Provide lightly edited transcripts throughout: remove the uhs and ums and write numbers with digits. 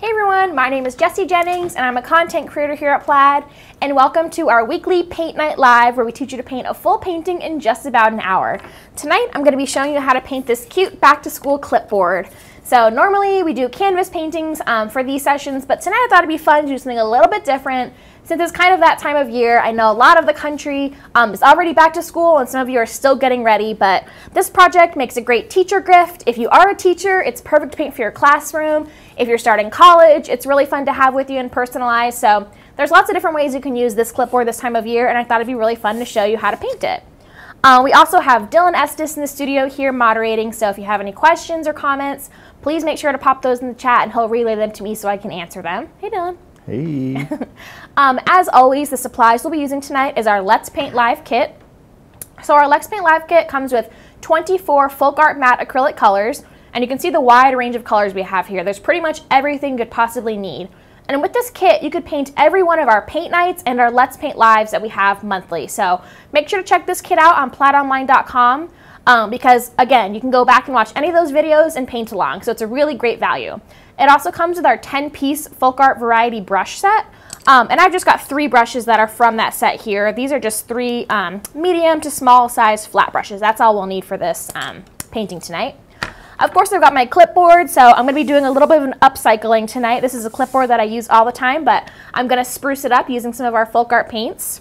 Hey everyone, my name is Jessie Jennings and I'm a content creator here at Plaid, and welcome to our weekly Paint Night Live where we teach you to paint a full painting in just about an hour. Tonight I'm going to be showing you how to paint this cute back to school clipboard. So normally we do canvas paintings for these sessions, but tonight I thought it'd be fun to do something a little bit different. Since it's kind of that time of year, I know a lot of the country is already back to school and some of you are still getting ready, but this project makes a great teacher gift. If you are a teacher, it's perfect to paint for your classroom. If you're starting college, it's really fun to have with you and personalize. So there's lots of different ways you can use this clipboard this time of year, and I thought it'd be really fun to show you how to paint it. We also have Dylan Estes in the studio here moderating, so if you have any questions or comments, please make sure to pop those in the chat and he'll relay them to me so I can answer them. Hey Dylan. Hey. As always, the supplies we'll be using tonight is our Let's Paint Live kit. So our Let's Paint Live kit comes with 24 Folk Art matte acrylic colors, and you can see the wide range of colors we have here. There's pretty much everything you could possibly need. And with this kit, you could paint every one of our paint nights and our Let's Paint Lives that we have monthly. So make sure to check this kit out on plaidonline.com. Because again, you can go back and watch any of those videos and paint along, so it's a really great value. It also comes with our 10-piece Folk Art Variety brush set, and I've just got 3 brushes that are from that set here. These are just 3 medium to small size flat brushes. That's all we'll need for this painting tonight. Of course, I've got my clipboard, so I'm going to be doing a little bit of an upcycling tonight. This is a clipboard that I use all the time, but I'm going to spruce it up using some of our Folk Art paints.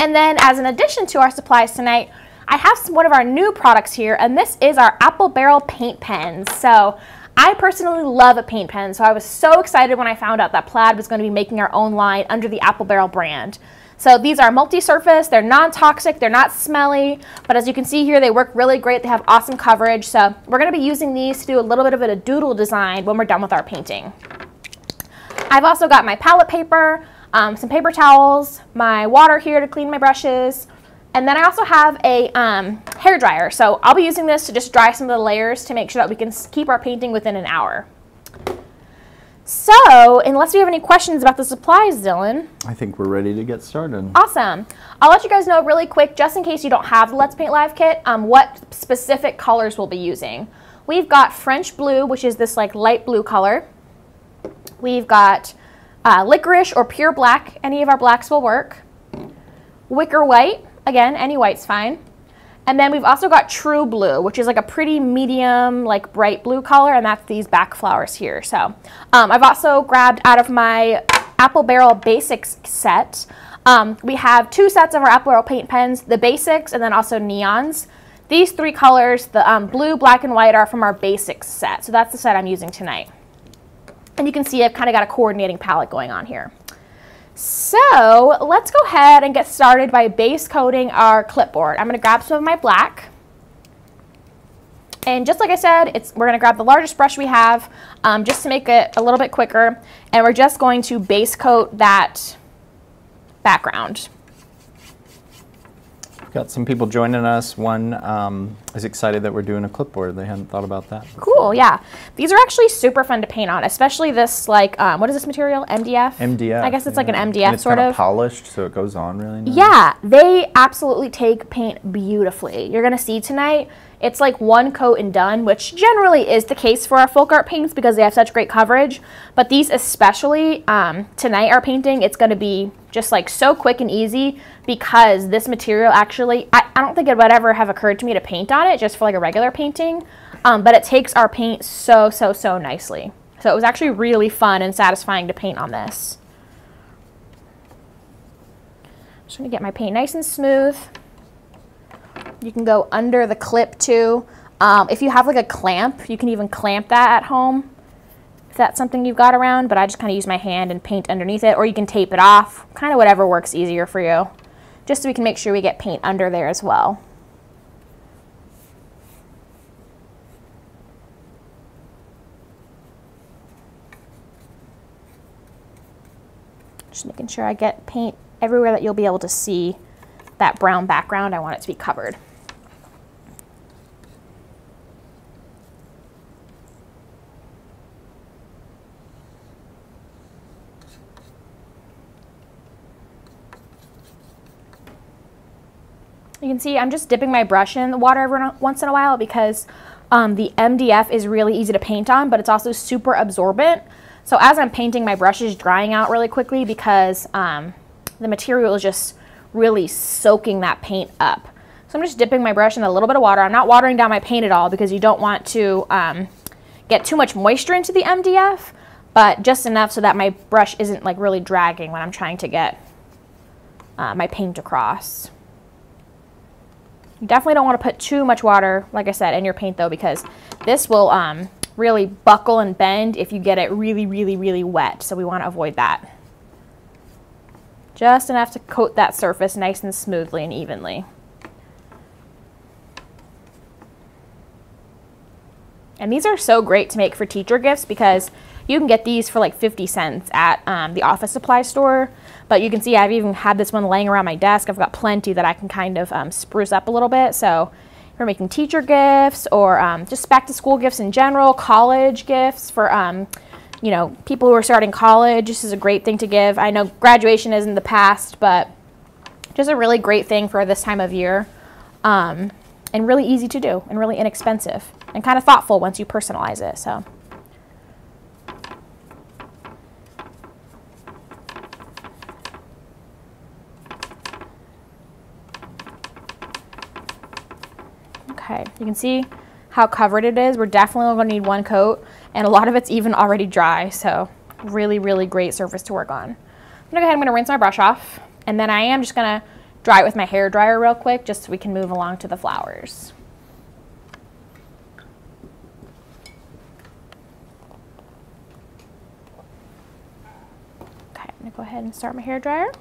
And then as an addition to our supplies tonight, I have one of our new products here, and this is our Apple Barrel paint pens. So I personally love a paint pen, so I was so excited when I found out that Plaid was going to be making our own line under the Apple Barrel brand. So these are multi-surface, they're non-toxic, they're not smelly, but as you can see here, they work really great, they have awesome coverage, so we're going to be using these to do a little bit of a doodle design when we're done with our painting. I've also got my palette paper, some paper towels, my water here to clean my brushes, and then I also have a hairdryer, so I'll be using this to just dry some of the layers to make sure that we can keep our painting within an hour. So, unless you have any questions about the supplies, Dylan. I think we're ready to get started. Awesome. I'll let you guys know really quick, just in case you don't have the Let's Paint Live kit, what specific colors we'll be using. We've got French blue, which is this like light blue color. We've got licorice or pure black. Any of our blacks will work. Wicker white. Again, any white's fine. And then we've also got true blue, which is like a pretty medium, like bright blue color, and that's these back flowers here. So I've also grabbed out of my Apple Barrel Basics set. We have 2 sets of our Apple Barrel paint pens, the Basics and then also Neons. These 3 colors, the blue, black, and white, are from our Basics set. So that's the set I'm using tonight. And you can see I've kind of got a coordinating palette going on here. So let's go ahead and get started by base coating our clipboard. I'm going to grab some of my black. And just like I said, we're going to grab the largest brush we have just to make it a little bit quicker. And we're just going to base coat that background. We've got some people joining us. One is excited that we're doing a clipboard. They hadn't thought about that before. Cool, yeah. These are actually super fun to paint on, especially this, like, what is this material? MDF? MDF. I guess it's like an MDF and it's sort kind of polished, so it goes on really nice. Yeah, they absolutely take paint beautifully. You're going to see tonight, it's like one coat and done, which generally is the case for our Folk Art paints because they have such great coverage. But these especially, tonight our painting, it's going to be just like so quick and easy because this material actually, I don't think it would ever have occurred to me to paint on it just for like a regular painting, but it takes our paint so, so, so nicely. So it was actually really fun and satisfying to paint on this. Just going to get my paint nice and smooth. You can go under the clip too. If you have like a clamp, you can even clamp that at home if that's something you've got around, but I just kind of use my hand and paint underneath it, or you can tape it off, kind of whatever works easier for you, just so we can make sure we get paint under there as well. Just making sure I get paint everywhere that you'll be able to see that brown background. I want it to be covered. You can see I'm just dipping my brush in the water every once in a while because the MDF is really easy to paint on, but it's also super absorbent. So as I'm painting, my brush is drying out really quickly because the material is just really soaking that paint up. So I'm just dipping my brush in a little bit of water. I'm not watering down my paint at all because you don't want to get too much moisture into the MDF, but just enough so that my brush isn't like really dragging when I'm trying to get my paint across. You definitely don't want to put too much water, like I said, in your paint though, because this will really buckle and bend if you get it really, really, really wet. So we want to avoid that. Just enough to coat that surface nice and smoothly and evenly. And these are so great to make for teacher gifts because you can get these for like 50 cents at the office supply store. But you can see I've even had this one laying around my desk. I've got plenty that I can kind of spruce up a little bit. So if you're making teacher gifts or just back to school gifts in general, college gifts for, you know, people who are starting college, this is a great thing to give. I know graduation is in the past, but just a really great thing for this time of year. And really easy to do and really inexpensive and kind of thoughtful once you personalize it. So okay, you can see how covered it is. We're definitely going to need one coat, and a lot of it's even already dry, so really, really great surface to work on. I'm gonna go ahead, I'm gonna rinse my brush off, and then I am just gonna dry it with my hair dryer real quick just so we can move along to the flowers. Okay, I'm gonna go ahead and start my hair dryer.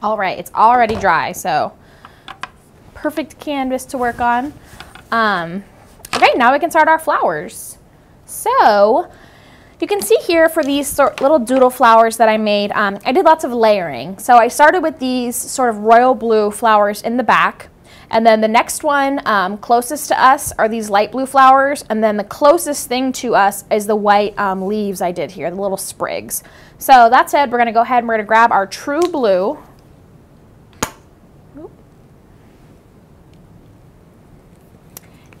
All right, it's already dry, so perfect canvas to work on. Okay, now we can start our flowers. So you can see here for these little doodle flowers that I made, I did lots of layering. So I started with these sort of royal blue flowers in the back, and then the next one closest to us are these light blue flowers, and then the closest thing to us is the white leaves I did here, the little sprigs. So that said, we're gonna go ahead and we're gonna grab our true blue,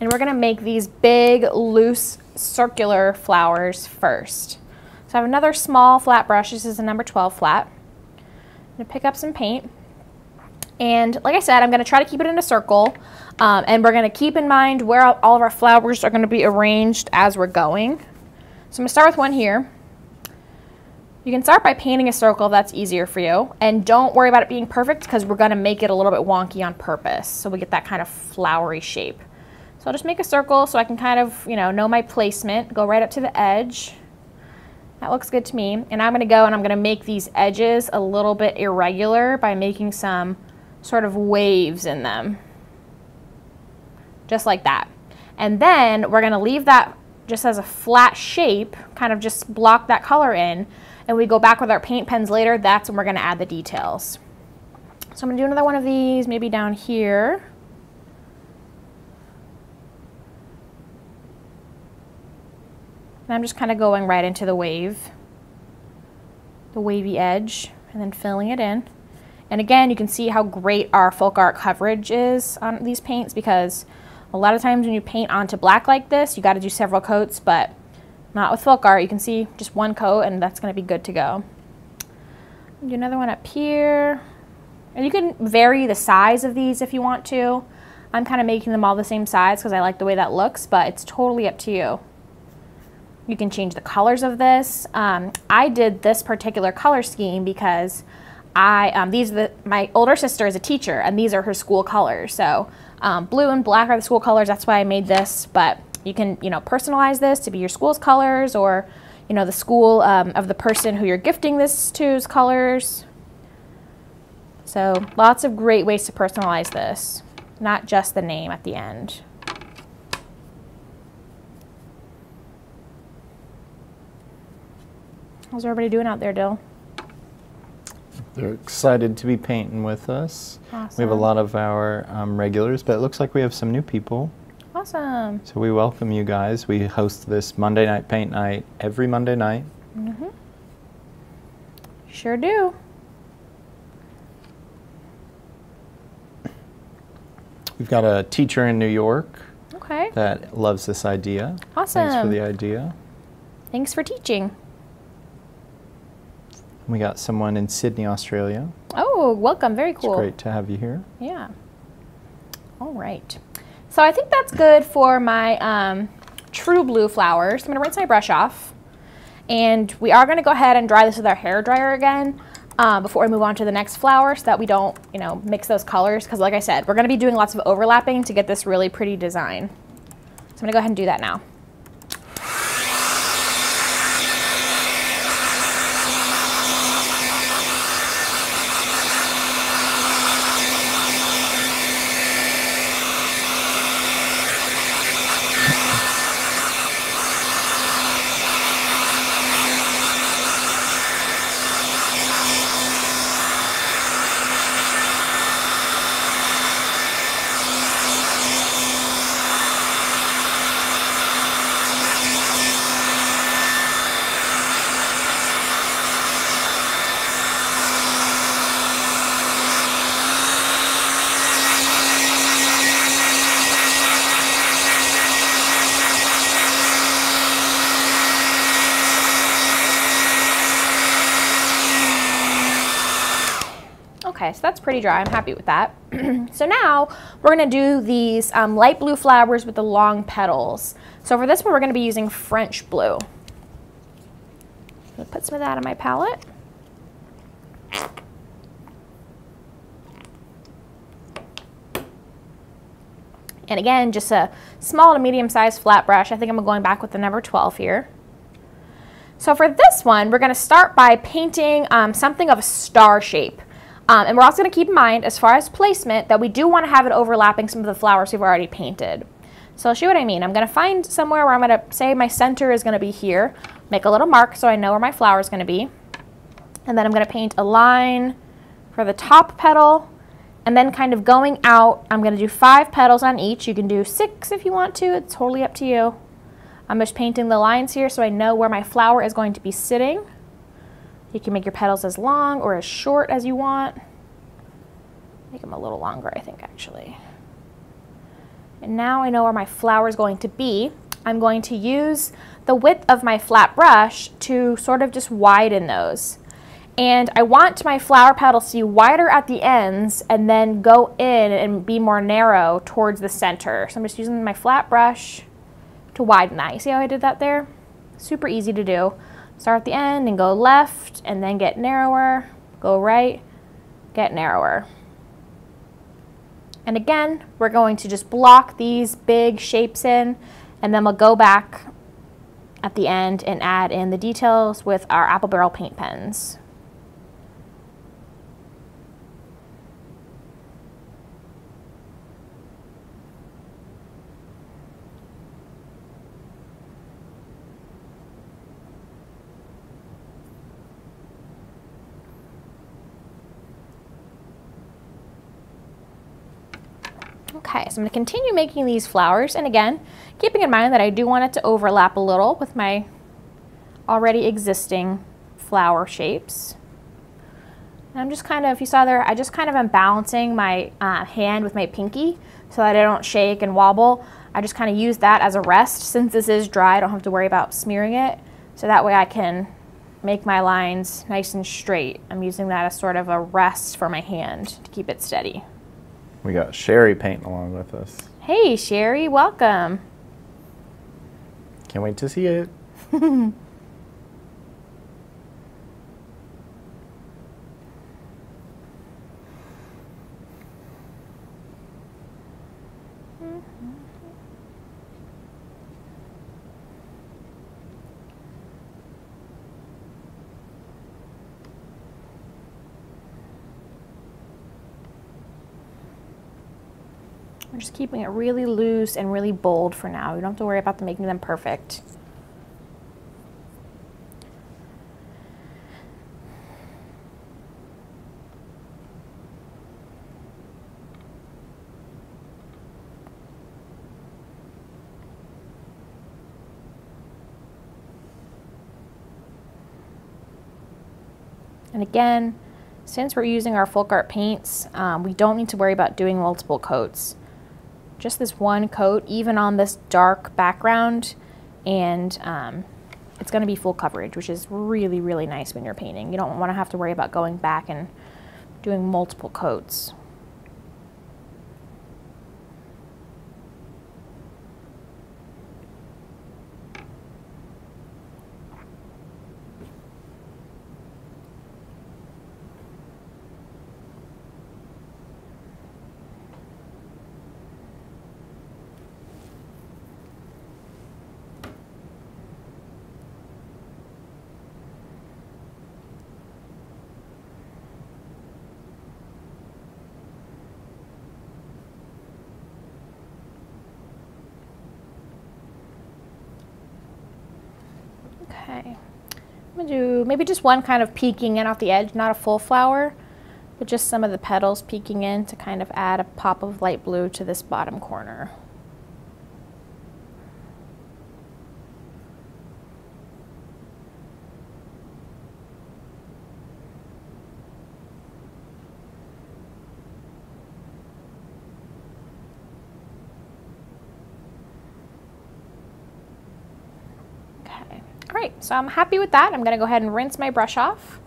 and we're gonna make these big, loose, circular flowers first. So I have another small flat brush. This is a number 12 flat. I'm gonna pick up some paint. And like I said, I'm gonna try to keep it in a circle. And we're gonna keep in mind where all of our flowers are gonna be arranged as we're going. So I'm gonna start with one here. You can start by painting a circle if that's easier for you. And don't worry about it being perfect because we're gonna make it a little bit wonky on purpose. So we get that kind of flowery shape. So I'll just make a circle so I can kind of, you know my placement, go right up to the edge. That looks good to me. And I'm gonna go and I'm gonna make these edges a little bit irregular by making some sort of waves in them. Just like that. And then we're gonna leave that just as a flat shape, kind of just block that color in, and we go back with our paint pens later, that's when we're gonna add the details. So I'm gonna do another one of these, maybe down here. And I'm just kind of going right into the wave, the wavy edge, and then filling it in. And again, you can see how great our folk art coverage is on these paints because a lot of times when you paint onto black like this, you got to do several coats, but not with folk art. You can see just one coat and that's going to be good to go. Do another one up here. And you can vary the size of these if you want to. I'm kind of making them all the same size because I like the way that looks, but it's totally up to you. You can change the colors of this. I did this particular color scheme because my older sister is a teacher, and these are her school colors. So blue and black are the school colors. That's why I made this. But you can, you know, personalize this to be your school's colors, or, you know, the school of the person who you're gifting this to's colors. So lots of great ways to personalize this, not just the name at the end. How's everybody doing out there, Dill? They're excited to be painting with us. Awesome. We have a lot of our regulars, but it looks like we have some new people. Awesome. So we welcome you guys. We host this Monday night paint night every Monday night. Mm-hmm. Sure do. We've got a teacher in New York that loves this idea. Awesome. Thanks for the idea. Thanks for teaching. We got someone in Sydney, Australia. Oh, welcome. Very cool. It's great to have you here. Yeah. All right. So I think that's good for my true blue flowers. I'm going to rinse my brush off. And we are going to go ahead and dry this with our hair dryer again before we move on to the next flower, so that we don't, you know, mix those colors. Because like I said, we're going to be doing lots of overlapping to get this really pretty design. So I'm going to go ahead and do that now. So that's pretty dry. I'm happy with that. So now we're going to do these light blue flowers with the long petals. So for this one, we're going to be using French blue. I'm going to put some of that on my palette. And again, just a small to medium-sized flat brush. I think I'm going back with the number 12 here. So for this one, we're going to start by painting something of a star shape. And we're also going to keep in mind, as far as placement, that we do want to have it overlapping some of the flowers we've already painted. So I'll show you what I mean. I'm going to find somewhere where I'm going to say my center is going to be here, make a little mark so I know where my flower is going to be. And then I'm going to paint a line for the top petal, and then kind of going out, I'm going to do 5 petals on each. You can do 6 if you want to. It's totally up to you. I'm just painting the lines here so I know where my flower is going to be sitting. You can make your petals as long or as short as you want. Make them a little longer, I think, actually. And now I know where my flower is going to be. I'm going to use the width of my flat brush to sort of just widen those. And I want my flower petals to be wider at the ends and then go in and be more narrow towards the center. So I'm just using my flat brush to widen that. You see how I did that there? Super easy to do. Start at the end and go left, and then get narrower, go right, get narrower. And again, we're going to just block these big shapes in, and then we'll go back at the end and add in the details with our Apple Barrel paint pens. Okay, so I'm going to continue making these flowers, and again, keeping in mind that I do want it to overlap a little with my already existing flower shapes. And I'm just kind of, if you saw there, I just kind of am balancing my hand with my pinky so that I don't shake and wobble. I just kind of use that as a rest. Since this is dry, I don't have to worry about smearing it, so that way I can make my lines nice and straight. I'm using that as sort of a rest for my hand to keep it steady. We got Sherry painting along with us. Hey, Sherry, welcome. Can't wait to see it. We're just keeping it really loose and really bold for now. You don't have to worry about making them perfect. And again, since we're using our folk art paints, we don't need to worry about doing multiple coats. Just this one coat, even on this dark background, and it's going to be full coverage, which is really, really nice when you're painting. You don't want to have to worry about going back and doing multiple coats. Do maybe just one kind of peeking in off the edge, not a full flower, but just some of the petals peeking in to kind of add a pop of light blue to this bottom corner. So I'm happy with that. I'm going to go ahead and rinse my brush off,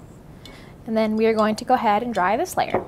and then we are going to go ahead and dry this layer.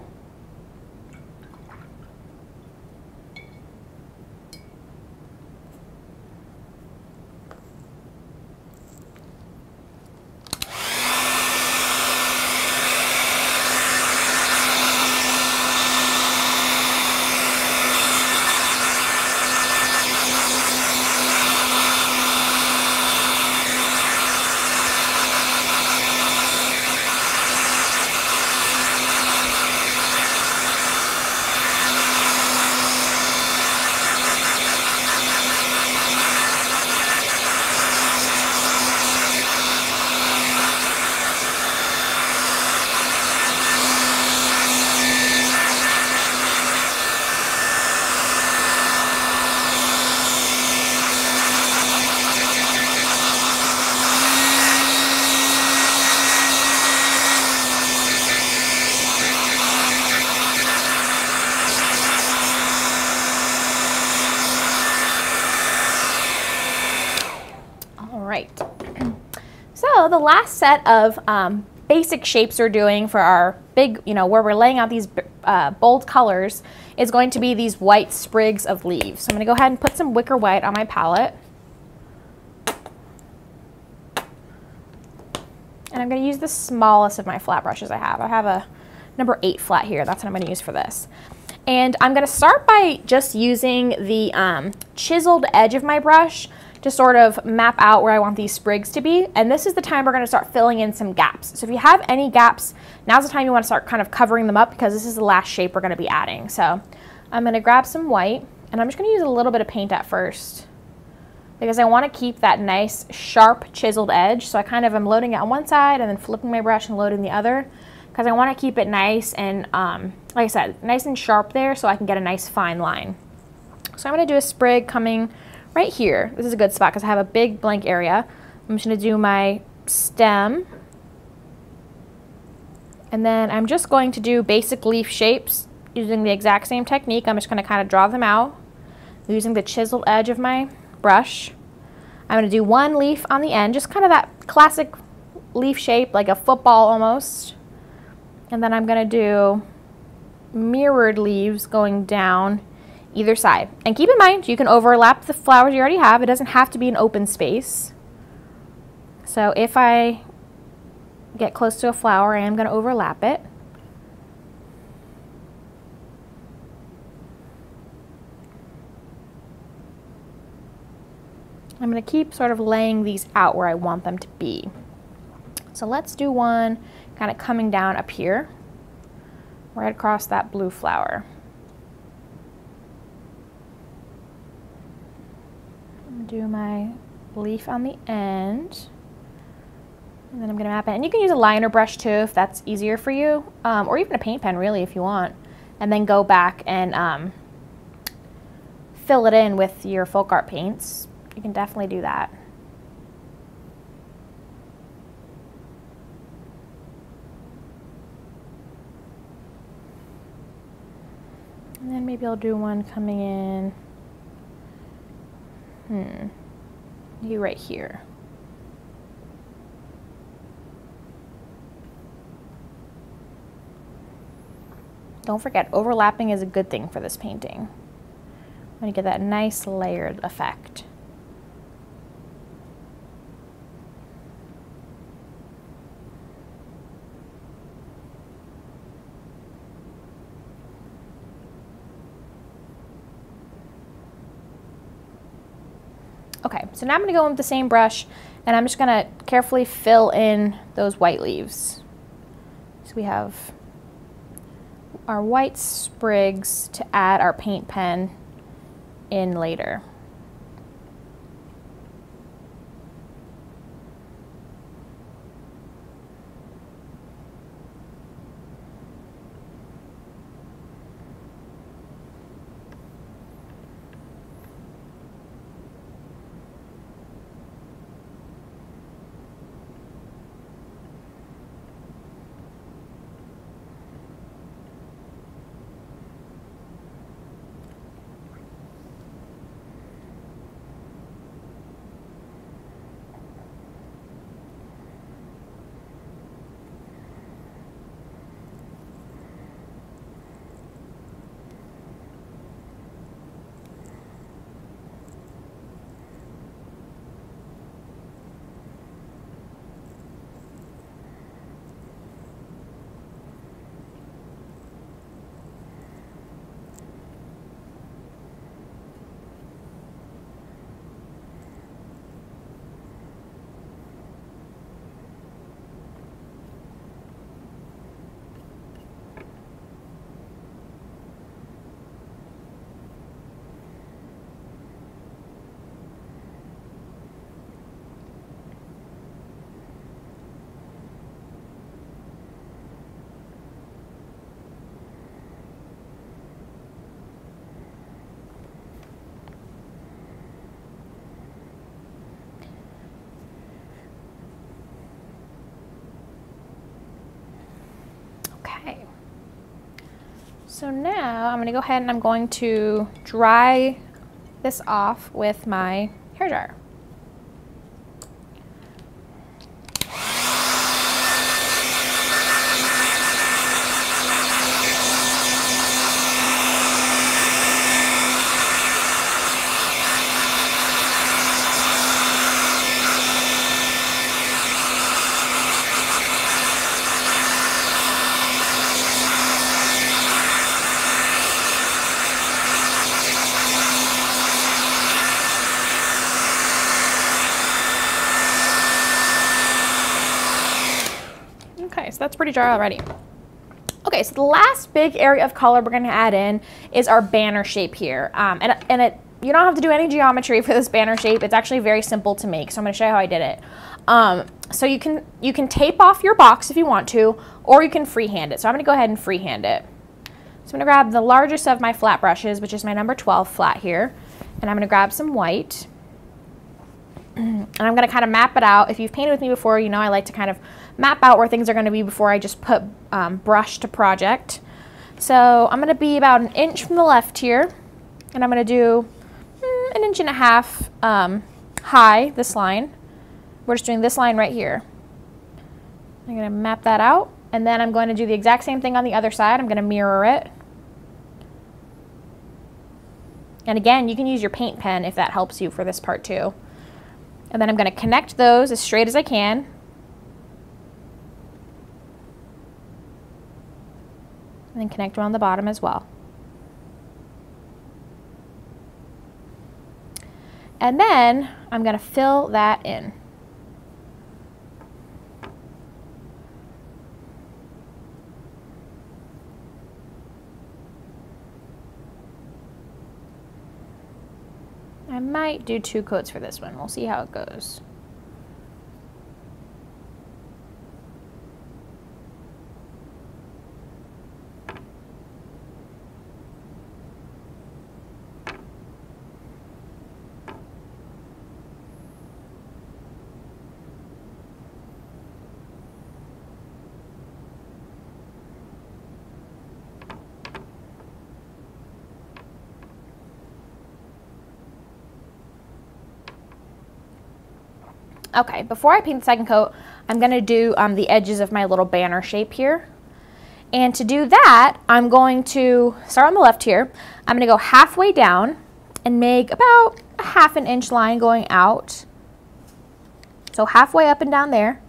So the last set of basic shapes we're doing for our big, where we're laying out these bold colors is going to be these white sprigs of leaves. So I'm going to go ahead and put some wicker white on my palette. And I'm going to use the smallest of my flat brushes I have. I have a number 8 flat here. That's what I'm going to use for this. And I'm going to start by just using the chiseled edge of my brush to sort of map out where I want these sprigs to be. And this is the time we're gonna start filling in some gaps. So if you have any gaps, now's the time you wanna start kind of covering them up, because this is the last shape we're gonna be adding. So I'm gonna grab some white, and I'm just gonna use a little bit of paint at first, because I wanna keep that nice sharp chiseled edge. So I kind of am loading it on one side and then flipping my brush and loading the other, because I wanna keep it nice and, like I said, nice and sharp there, so I can get a nice fine line. So I'm gonna do a sprig coming right here. This is a good spot because I have a big blank area. I'm just going to do my stem, and then I'm just going to do basic leaf shapes using the exact same technique. I'm just going to kind of draw them out using the chiseled edge of my brush. I'm going to do one leaf on the end, just kind of that classic leaf shape, like a football almost. And then I'm going to do mirrored leaves going down either side. And keep in mind, you can overlap the flowers you already have. It doesn't have to be an open space. So if I get close to a flower, I am going to overlap it. I'm going to keep sort of laying these out where I want them to be. So let's do one kind of coming down up here, right across that blue flower. I'm going to do my leaf on the end, and then I'm going to map it. And you can use a liner brush too if that's easier for you, or even a paint pen really if you want, and then go back and fill it in with your folk art paints. You can definitely do that. And then maybe I'll do one coming in, maybe right here. Don't forget, overlapping is a good thing for this painting. I'm going to get that nice layered effect. Okay, so now I'm going to go in with the same brush, and I'm just going to carefully fill in those white leaves. So we have our white sprigs to add our paint pen in later. So now I'm going to go ahead and I'm going to dry this off with my hair dryer. That's pretty dry already. Okay, so the last big area of color we're going to add in is our banner shape here. You don't have to do any geometry for this banner shape. It's actually very simple to make, so I'm going to show you how I did it. So you can tape off your box if you want to, or you can freehand it. So I'm going to go ahead and freehand it. So I'm going to grab the largest of my flat brushes, which is my number 12 flat here, and I'm going to grab some white. And I'm going to kind of map it out. If you've painted with me before, you know I like to kind of map out where things are going to be before I just put brush to project. So I'm going to be about an inch from the left here, and I'm going to do an inch and a half high, this line. We're just doing this line right here. I'm going to map that out, and then I'm going to do the exact same thing on the other side. I'm going to mirror it. And again, you can use your paint pen if that helps you for this part too. And then I'm going to connect those as straight as I can. And then connect around the bottom as well. And then I'm going to fill that in. I might do 2 coats for this one. We'll see how it goes. Okay, before I paint the 2nd coat, I'm going to do the edges of my little banner shape here. And to do that, I'm going to start on the left here. I'm going to go halfway down and make about a 1/2 inch line going out. So halfway up and down there.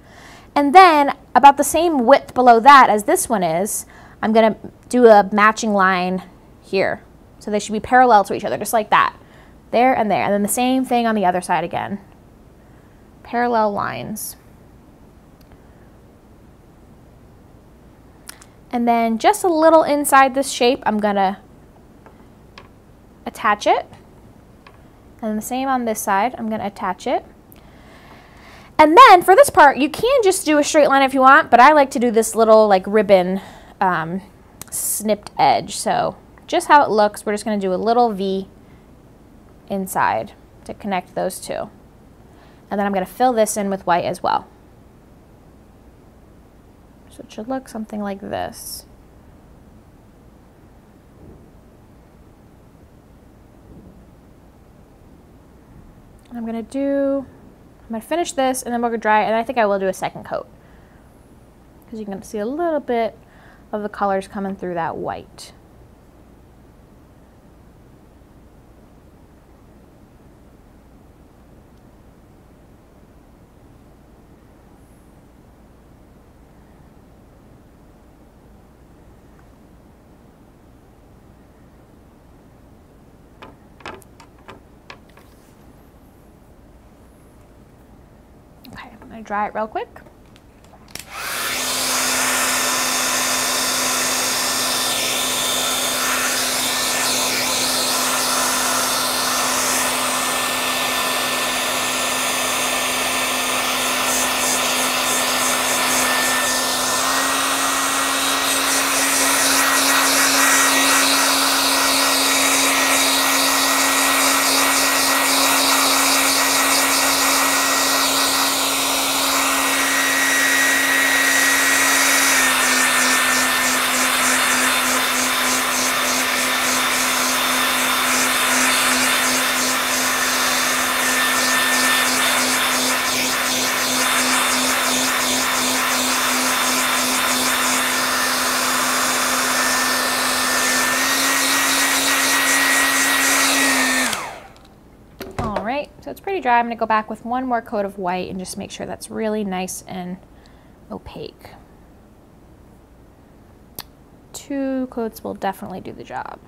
And then about the same width below that as this one is, I'm going to do a matching line here. So they should be parallel to each other, just like that. There and there. And then the same thing on the other side again. Parallel lines. And then just a little inside this shape, I'm gonna attach it. And the same on this side, I'm gonna attach it. And then for this part, you can just do a straight line if you want, but I like to do this little like ribbon snipped edge. So just how it looks, we're just gonna do a little V inside to connect those two. And then I'm going to fill this in with white as well. So it should look something like this. And I'm going to finish this and then we'll go dry, and I think I will do a 2nd coat. Because you can see a little bit of the colors coming through that white. Dry it real quick. Dry. I'm going to go back with 1 more coat of white and just make sure that's really nice and opaque. 2 coats will definitely do the job.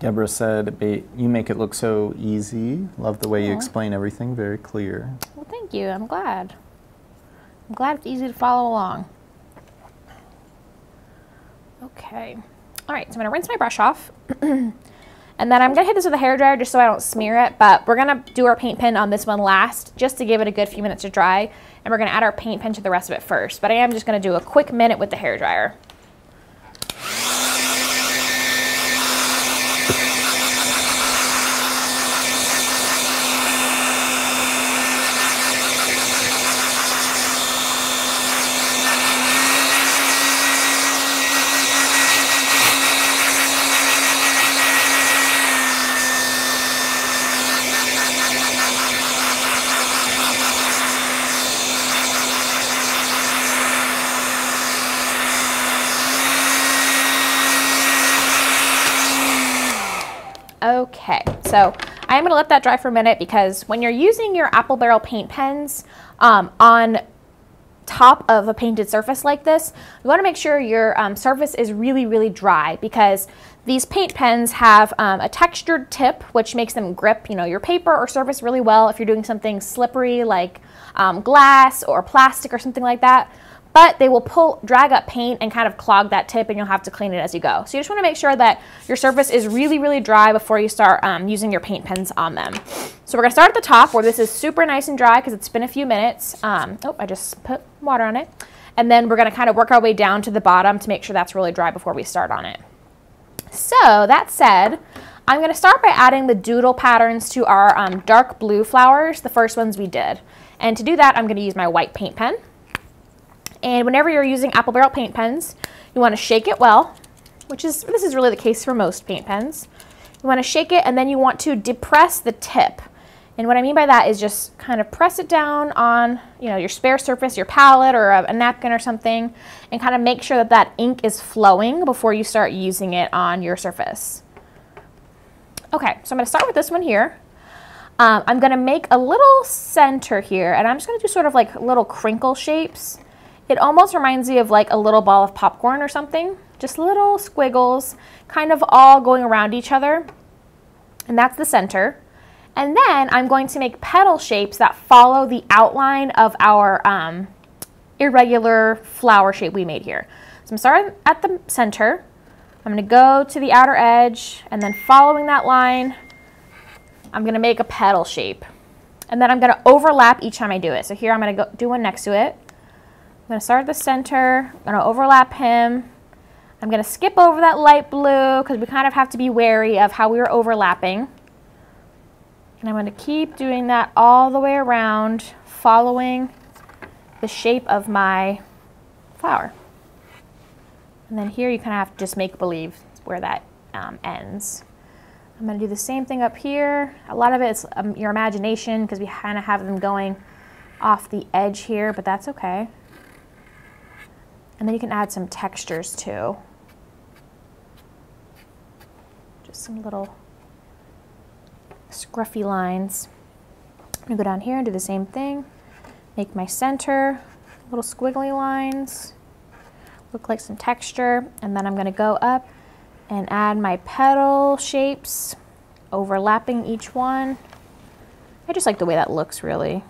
Deborah said, you make it look so easy. Love the way you explain everything, very clear. Well, thank you, I'm glad. I'm glad it's easy to follow along. Okay, all right, so I'm gonna rinse my brush off. And then I'm gonna hit this with a hairdryer just so I don't smear it, but we're gonna do our paint pen on this one last, just to give it a good few minutes to dry, and we're gonna add our paint pen to the rest of it first. But I am just gonna do a quick minute with the hairdryer. okay. So I'm gonna let that dry for a minute, because when you're using your Apple Barrel paint pens on top of a painted surface like this, you wanna make sure your surface is really, really dry, because these paint pens have a textured tip, which makes them grip, you know, your paper or surface really well if you're doing something slippery like glass or plastic or something like that. But they will drag up paint and kind of clog that tip, and you'll have to clean it as you go. So you just wanna make sure that your surface is really, really dry before you start using your paint pens on them. So we're gonna start at the top where this is super nice and dry because it's been a few minutes. Oh, I just put water on it. And then we're gonna kind of work our way down to the bottom to make sure that's really dry before we start on it. So that said, I'm gonna start by adding the doodle patterns to our dark blue flowers, the first ones we did. And to do that, I'm gonna use my white paint pen. And whenever you're using Apple Barrel paint pens, you want to shake it well, which is, this is really the case for most paint pens. You want to shake it, and then you want to depress the tip. And what I mean by that is just kind of press it down on, you know, your spare surface, your palette or a napkin or something, and kind of make sure that that ink is flowing before you start using it on your surface. Okay, so I'm going to start with this one here. I'm going to make a little center here, and I'm just going to do sort of like little crinkle shapes. It almost reminds me of like a little ball of popcorn or something, just little squiggles kind of all going around each other. And that's the center. And then I'm going to make petal shapes that follow the outline of our irregular flower shape we made here. So I'm starting at the center. I'm gonna go to the outer edge, and then following that line, I'm gonna make a petal shape. And then I'm gonna overlap each time I do it. So here I'm gonna go do one next to it. I'm gonna start at the center, I'm gonna overlap him. I'm gonna skip over that light blue because we kind of have to be wary of how we were overlapping. And I'm gonna keep doing that all the way around, following the shape of my flower. And then here you kind of have to just make believe where that ends. I'm gonna do the same thing up here. A lot of it's your imagination because we kind of have them going off the edge here, but that's okay. And then you can add some textures too. Just some little scruffy lines. I'm gonna go down here and do the same thing. Make my center, little squiggly lines, look like some texture. And then I'm gonna go up and add my petal shapes, overlapping each one. I just like the way that looks really.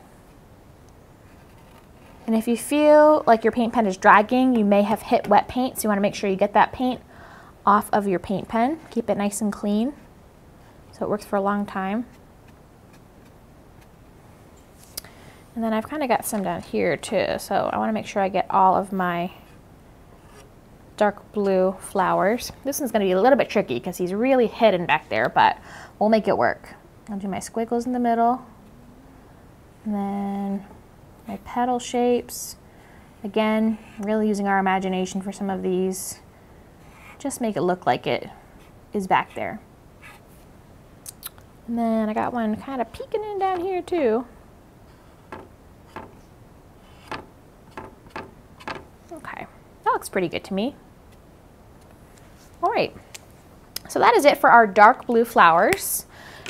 And if you feel like your paint pen is dragging, you may have hit wet paint, so you want to make sure you get that paint off of your paint pen. Keep it nice and clean so it works for a long time. And then I've kind of got some down here too, so I want to make sure I get all of my dark blue flowers. This one's going to be a little bit tricky because he's really hidden back there, but we'll make it work. I'll do my squiggles in the middle, and then my petal shapes. Again, really using our imagination for some of these. Just make it look like it is back there. And then I got one kind of peeking in down here too. Okay, that looks pretty good to me. All right, so that is it for our dark blue flowers.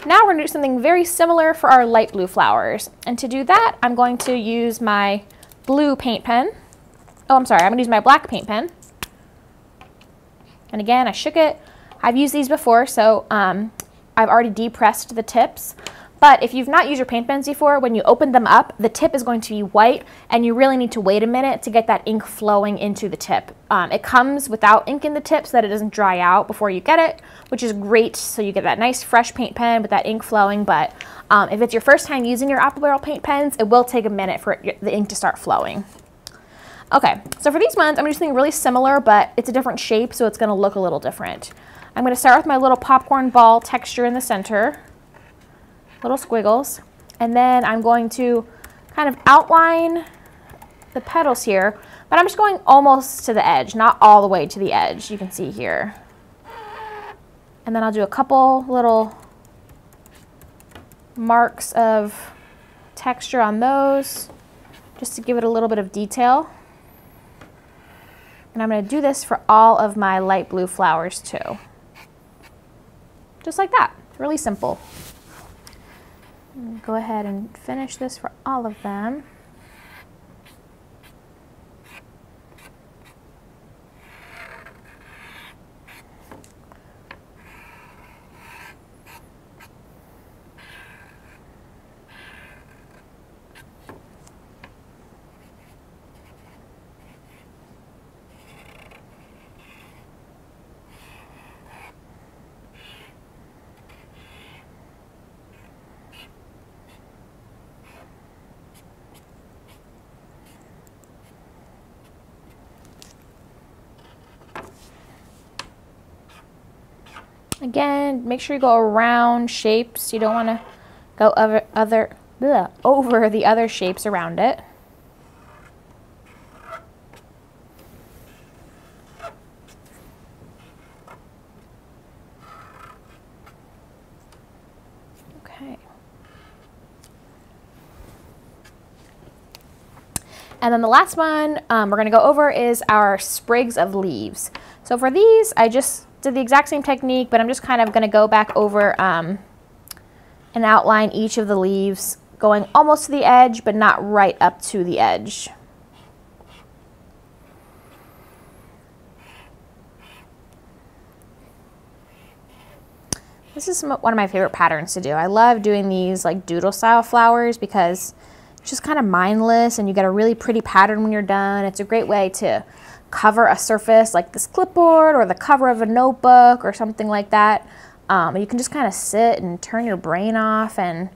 Now we're gonna do something very similar for our light blue flowers. And to do that, I'm going to use my blue paint pen. Oh, I'm sorry, I'm gonna use my black paint pen. And again, I shook it. I've used these before, so I've already depressed the tips. But if you've not used your paint pens before, when you open them up, the tip is going to be white, and you really need to wait a minute to get that ink flowing into the tip. It comes without ink in the tip so that it doesn't dry out before you get it, which is great, so you get that nice fresh paint pen with that ink flowing. But if it's your first time using your Apple Barrel paint pens, it will take a minute for the ink to start flowing. Okay, so for these ones, I'm gonna do something really similar, but it's a different shape, so it's gonna look a little different. I'm gonna start with my little popcorn ball texture in the center. Little squiggles, and then I'm going to kind of outline the petals here, but I'm just going almost to the edge, not all the way to the edge, you can see here. And then I'll do a couple little marks of texture on those just to give it a little bit of detail. And I'm going to do this for all of my light blue flowers too, just like that. really simple. Go ahead and finish this for all of them. Again, make sure you go around shapes. You don't want to go over the other shapes around it. Okay. And then the last one we're going to go over is our sprigs of leaves. So for these, I just did the exact same technique, but I'm just kind of going to go back over and outline each of the leaves, going almost to the edge, but not right up to the edge. This is one of my favorite patterns to do. I love doing these like doodle style flowers because it's just kind of mindless and you get a really pretty pattern when you're done. It's a great way to cover a surface like this clipboard or the cover of a notebook or something like that. You can just kind of sit and turn your brain off and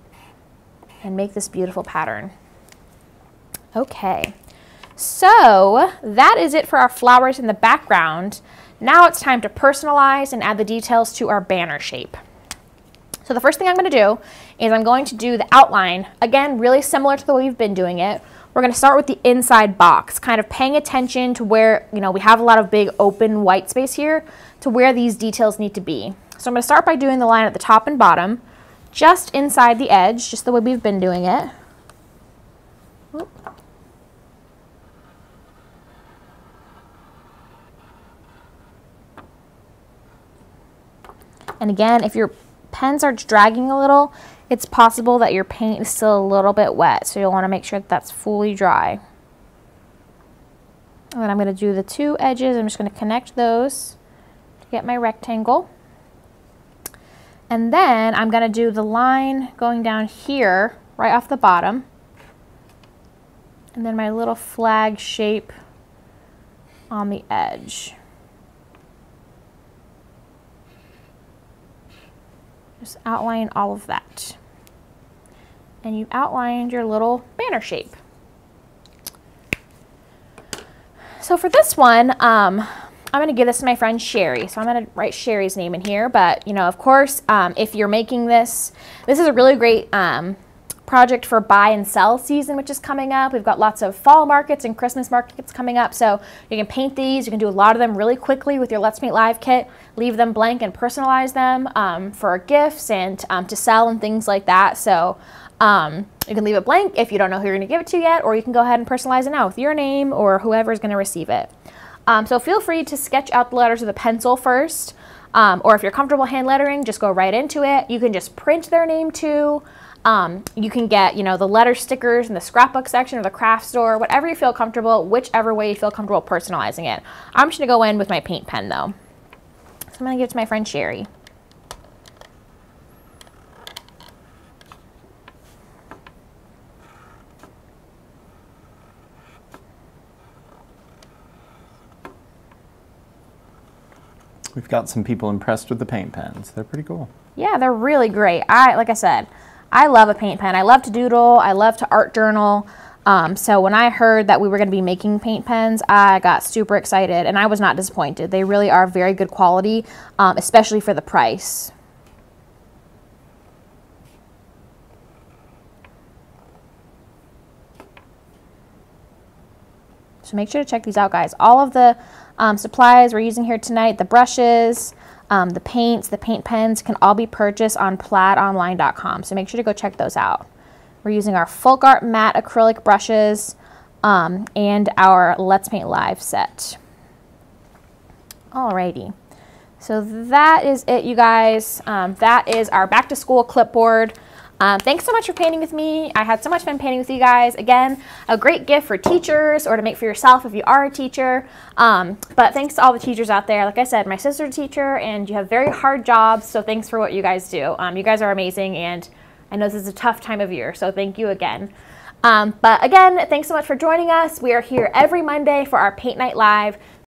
make this beautiful pattern. Okay, so that is it for our flowers in the background. Now it's time to personalize and add the details to our banner shape. So the first thing I'm going to do is I'm going to do the outline, again, really similar to the way we've been doing it. We're going to start with the inside box, kind of paying attention to where, you know, we have a lot of big open white space here to where these details need to be. So I'm going to start by doing the line at the top and bottom, just inside the edge, just the way we've been doing it. And again, if your pen starts dragging a little, it's possible that your paint is still a little bit wet, so you'll want to make sure that that's fully dry. And then I'm going to do the two edges. I'm just going to connect those to get my rectangle. And then I'm going to do the line going down here, right off the bottom. And then my little flag shape on the edge. Just outline all of that. And you've outlined your little banner shape. So for this one, I'm going to give this to my friend Sherry. So I'm going to write Sherry's name in here. But, you know, of course, if you're making this, this is a really great project for buy and sell season, which is coming up. We've got lots of fall markets and Christmas markets coming up, so you can paint these. You can do a lot of them really quickly with your Let's Paint Live kit. Leave them blank and personalize them for gifts and to sell and things like that. So you can leave it blank if you don't know who you're going to give it to yet, or you can go ahead and personalize it now with your name or whoever's going to receive it. So feel free to sketch out the letters with a pencil first, or if you're comfortable hand lettering, just go right into it. You can just print their name too. You can get, you know, the letter stickers in the scrapbook section or the craft store, whatever you feel comfortable, whichever way you feel comfortable personalizing it. I'm just going to go in with my paint pen though. So I'm going to give it to my friend Sherry. We've got some people impressed with the paint pens. They're pretty cool. Yeah, they're really great. Like I said, I love a paint pen. I love to doodle. I love to art journal. So when I heard that we were going to be making paint pens, I got super excited, and I was not disappointed. They really are very good quality, especially for the price. So make sure to check these out, guys. All of the supplies we're using here tonight, the brushes, the paints, the paint pens can all be purchased on plaidonline.com, so make sure to go check those out. We're using our Folk Art matte acrylic brushes and our Let's Paint Live set. Alrighty, So that is it, you guys. That is our back to school clipboard. Thanks so much for painting with me. I had so much fun painting with you guys. Again, a great gift for teachers or to make for yourself if you are a teacher. But thanks to all the teachers out there. Like I said, my sister's a teacher and you have very hard jobs, so thanks for what you guys do. You guys are amazing, and I know this is a tough time of year, so thank you again. But again, thanks so much for joining us. We are here every Monday for our Paint Night Live.